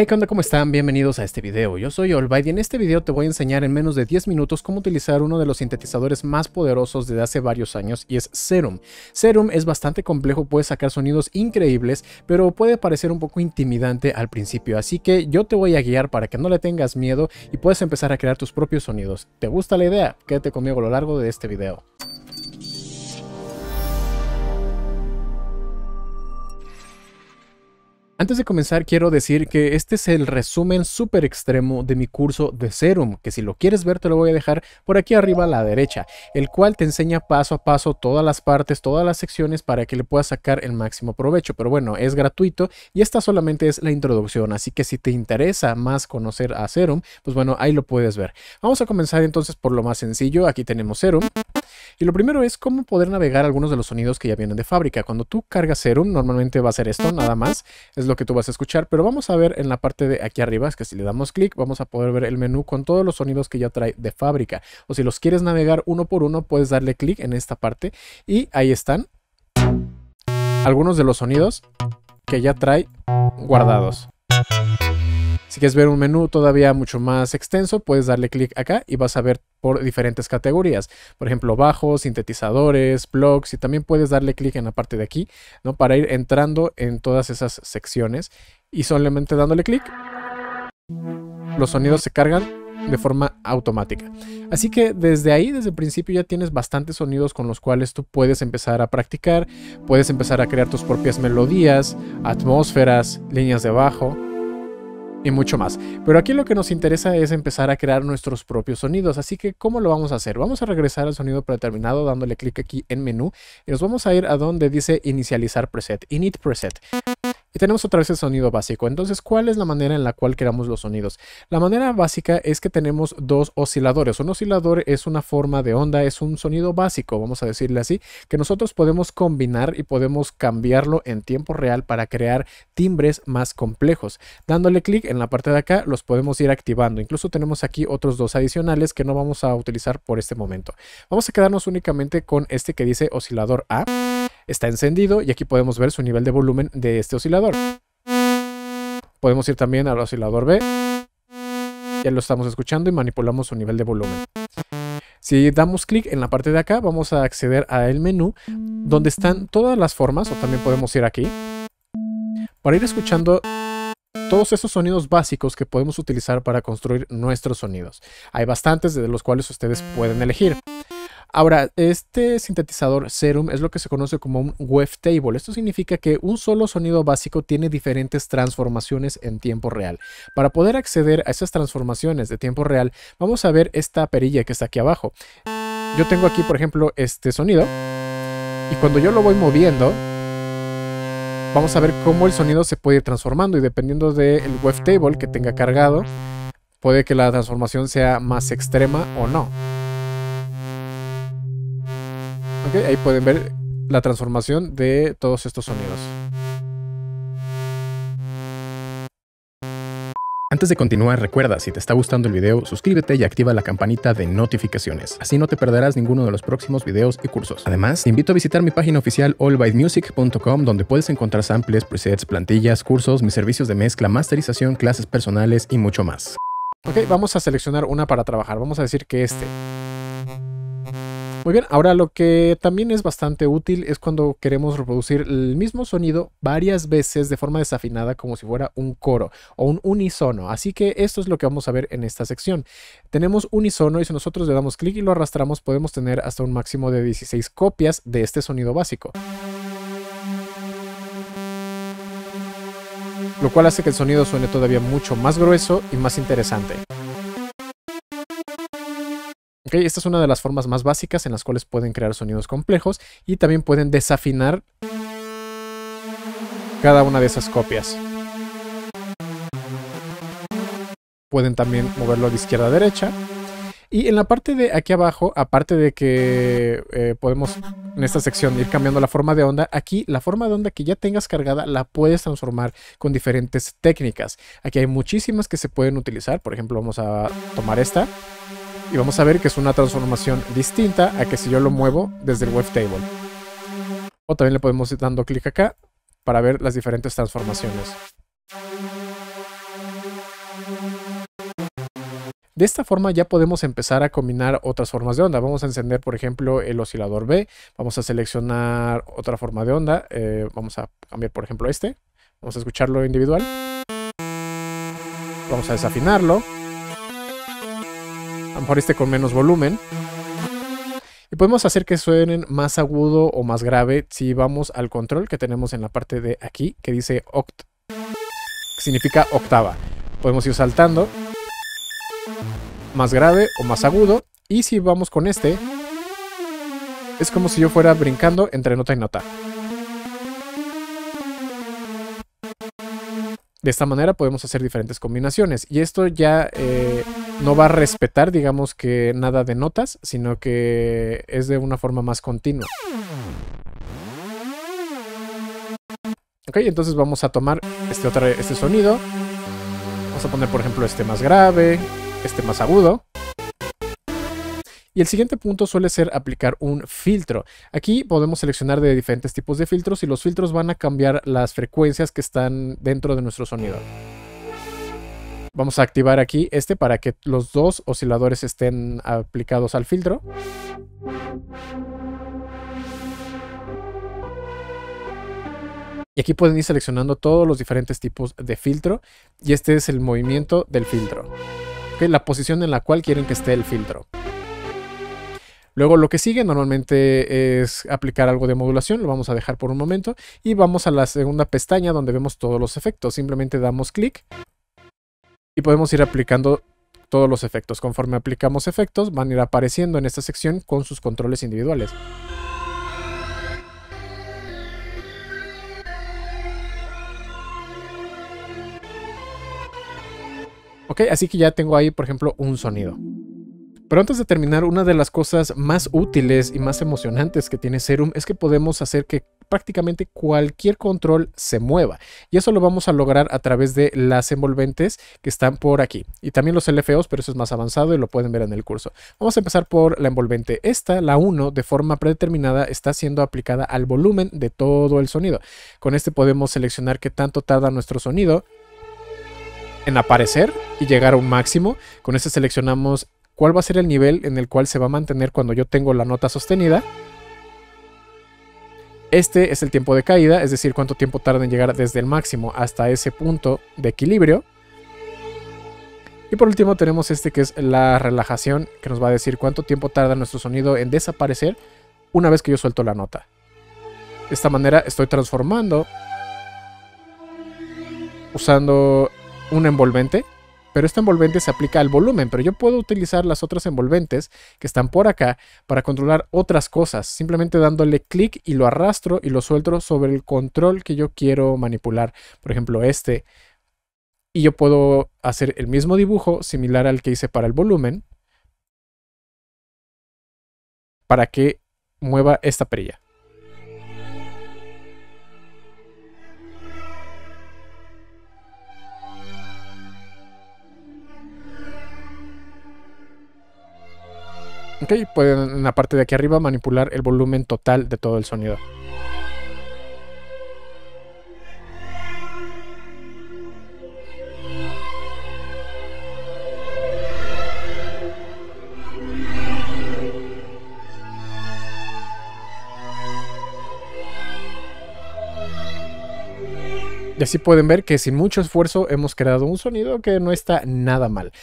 Hey, ¿qué onda? ¿Cómo están? Bienvenidos a este video. Yo soy Olbaid y en este video te voy a enseñar en menos de 10 minutos cómo utilizar uno de los sintetizadores más poderosos desde hace varios años y es Serum. Serum es bastante complejo, puede sacar sonidos increíbles, pero puede parecer un poco intimidante al principio. Así que yo te voy a guiar para que no le tengas miedo y puedes empezar a crear tus propios sonidos. ¿Te gusta la idea? Quédate conmigo a lo largo de este video. Antes de comenzar, quiero decir que este es el resumen súper extremo de mi curso de Serum, que si lo quieres ver te lo voy a dejar por aquí arriba a la derecha, el cual te enseña paso a paso todas las partes, todas las secciones para que le puedas sacar el máximo provecho. Pero bueno, es gratuito y esta solamente es la introducción, así que si te interesa más conocer a Serum, pues bueno, ahí lo puedes ver. Vamos a comenzar entonces por lo más sencillo. Aquí tenemos Serum. Y lo primero es cómo poder navegar algunos de los sonidos que ya vienen de fábrica. Cuando tú cargas Serum, normalmente va a ser esto, nada más, es lo que tú vas a escuchar. Pero vamos a ver en la parte de aquí arriba, es que si le damos clic, vamos a poder ver el menú con todos los sonidos que ya trae de fábrica. O si los quieres navegar uno por uno, puedes darle clic en esta parte y ahí están algunos de los sonidos que ya trae guardados. Si quieres ver un menú todavía mucho más extenso, puedes darle clic acá y vas a ver por diferentes categorías. Por ejemplo, bajos, sintetizadores, plugs, y también puedes darle clic en la parte de aquí, ¿no? Para ir entrando en todas esas secciones y solamente dándole clic, los sonidos se cargan de forma automática. Así que desde ahí, desde el principio, ya tienes bastantes sonidos con los cuales tú puedes empezar a practicar, puedes empezar a crear tus propias melodías, atmósferas, líneas de bajo y mucho más. Pero aquí lo que nos interesa es empezar a crear nuestros propios sonidos. Así que, ¿cómo lo vamos a hacer? Vamos a regresar al sonido predeterminado dándole clic aquí en menú y nos vamos a ir a donde dice inicializar preset, init preset. Y tenemos otra vez el sonido básico. Entonces, ¿cuál es la manera en la cual creamos los sonidos? La manera básica es que tenemos dos osciladores. Un oscilador es una forma de onda, es un sonido básico, vamos a decirle así, que nosotros podemos combinar y podemos cambiarlo en tiempo real para crear timbres más complejos. Dándole clic en la parte de acá, los podemos ir activando. Incluso tenemos aquí otros dos adicionales que no vamos a utilizar por este momento. Vamos a quedarnos únicamente con este que dice oscilador A. Está encendido y aquí podemos ver su nivel de volumen de este oscilador. Podemos ir también al oscilador B. Ya lo estamos escuchando y manipulamos su nivel de volumen. Si damos clic en la parte de acá, vamos a acceder al menú donde están todas las formas, o también podemos ir aquí, para ir escuchando todos esos sonidos básicos que podemos utilizar para construir nuestros sonidos. Hay bastantes de los cuales ustedes pueden elegir. Ahora, este sintetizador Serum es lo que se conoce como un wavetable. Esto significa que un solo sonido básico tiene diferentes transformaciones en tiempo real. Para poder acceder a esas transformaciones de tiempo real, vamos a ver esta perilla que está aquí abajo. Yo tengo aquí, por ejemplo, este sonido. Y cuando yo lo voy moviendo, vamos a ver cómo el sonido se puede ir transformando. Y dependiendo del wavetable que tenga cargado, puede que la transformación sea más extrema o no. Okay, ahí pueden ver la transformación de todos estos sonidos. Antes de continuar, recuerda, si te está gustando el video, suscríbete y activa la campanita de notificaciones. Así no te perderás ninguno de los próximos videos y cursos. Además, te invito a visitar mi página oficial olbaidmusic.com, donde puedes encontrar samples, presets, plantillas, cursos, mis servicios de mezcla, masterización, clases personales y mucho más. Ok, vamos a seleccionar una para trabajar. Vamos a decir que este. Muy bien, ahora lo que también es bastante útil es cuando queremos reproducir el mismo sonido varias veces de forma desafinada, como si fuera un coro o un unisono. Así que esto es lo que vamos a ver en esta sección. Tenemos unisono y si nosotros le damos clic y lo arrastramos, podemos tener hasta un máximo de 16 copias de este sonido básico, lo cual hace que el sonido suene todavía mucho más grueso y más interesante. Okay, esta es una de las formas más básicas en las cuales pueden crear sonidos complejos y también pueden desafinar cada una de esas copias. Pueden también moverlo de izquierda a derecha. Y en la parte de aquí abajo, aparte de que podemos en esta sección ir cambiando la forma de onda, aquí la forma de onda que ya tengas cargada la puedes transformar con diferentes técnicas. Aquí hay muchísimas que se pueden utilizar. Por ejemplo, vamos a tomar esta. Y vamos a ver que es una transformación distinta a que si yo lo muevo desde el wavetable. O también le podemos ir dando clic acá para ver las diferentes transformaciones. De esta forma ya podemos empezar a combinar otras formas de onda. Vamos a encender, por ejemplo, el oscilador B. Vamos a seleccionar otra forma de onda. Vamos a cambiar, por ejemplo, este. Vamos a escucharlo individual. Vamos a desafinarlo. A lo mejor este con menos volumen. Y podemos hacer que suenen más agudo o más grave si vamos al control que tenemos en la parte de aquí, que dice oct, que significa octava. Podemos ir saltando, más grave o más agudo. Y si vamos con este, es como si yo fuera brincando entre nota y nota. De esta manera podemos hacer diferentes combinaciones. Y esto ya no va a respetar, digamos, que nada de notas, sino que es de una forma más continua. Ok, entonces vamos a tomar este sonido. Vamos a poner, por ejemplo, este más grave, este más agudo. Y el siguiente punto suele ser aplicar un filtro. Aquí podemos seleccionar de diferentes tipos de filtros y los filtros van a cambiar las frecuencias que están dentro de nuestro sonido. Vamos a activar aquí este para que los dos osciladores estén aplicados al filtro. Y aquí pueden ir seleccionando todos los diferentes tipos de filtro y este es el movimiento del filtro. ¿Okay? La posición en la cual quieren que esté el filtro. Luego lo que sigue normalmente es aplicar algo de modulación, lo vamos a dejar por un momento y vamos a la segunda pestaña donde vemos todos los efectos. Simplemente damos clic y podemos ir aplicando todos los efectos. Conforme aplicamos efectos van a ir apareciendo en esta sección con sus controles individuales. Ok, así que ya tengo ahí, por ejemplo, un sonido. Pero antes de terminar, una de las cosas más útiles y más emocionantes que tiene Serum es que podemos hacer que prácticamente cualquier control se mueva. Y eso lo vamos a lograr a través de las envolventes que están por aquí. Y también los LFOs, pero eso es más avanzado y lo pueden ver en el curso. Vamos a empezar por la envolvente. Esta, la 1, de forma predeterminada está siendo aplicada al volumen de todo el sonido. Con este podemos seleccionar qué tanto tarda nuestro sonido en aparecer y llegar a un máximo. Con este seleccionamos cuál va a ser el nivel en el cual se va a mantener cuando yo tengo la nota sostenida. Este es el tiempo de caída, es decir, cuánto tiempo tarda en llegar desde el máximo hasta ese punto de equilibrio. Y por último tenemos este que es la relajación, que nos va a decir cuánto tiempo tarda nuestro sonido en desaparecer una vez que yo suelto la nota. De esta manera estoy transformando usando un envolvente. Pero esta envolvente se aplica al volumen, pero yo puedo utilizar las otras envolventes que están por acá para controlar otras cosas, simplemente dándole clic y lo arrastro y lo suelto sobre el control que yo quiero manipular, por ejemplo este, y yo puedo hacer el mismo dibujo similar al que hice para el volumen para que mueva esta perilla. Ok, pueden en la parte de aquí arriba manipular el volumen total de todo el sonido. Y así pueden ver que sin mucho esfuerzo hemos creado un sonido que no está nada mal.